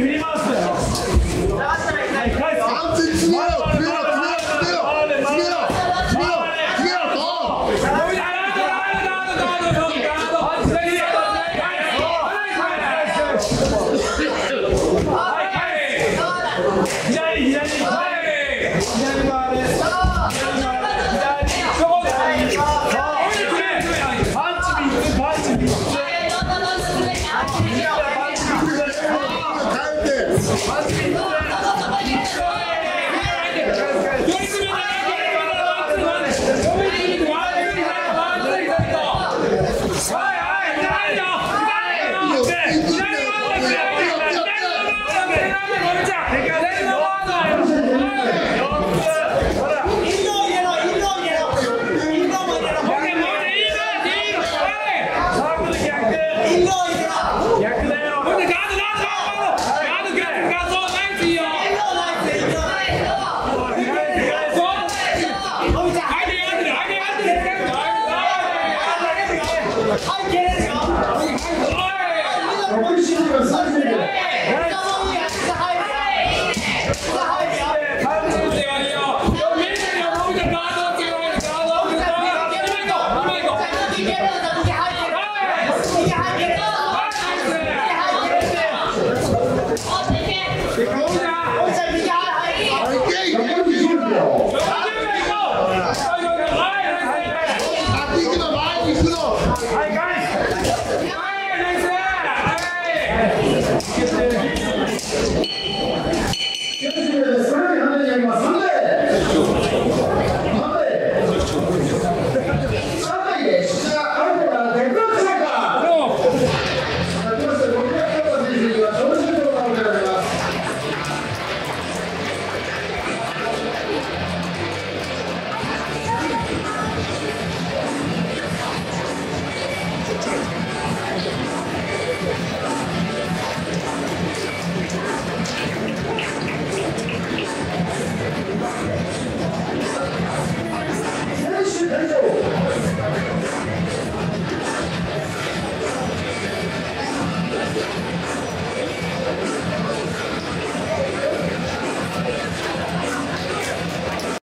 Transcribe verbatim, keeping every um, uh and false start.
振ります。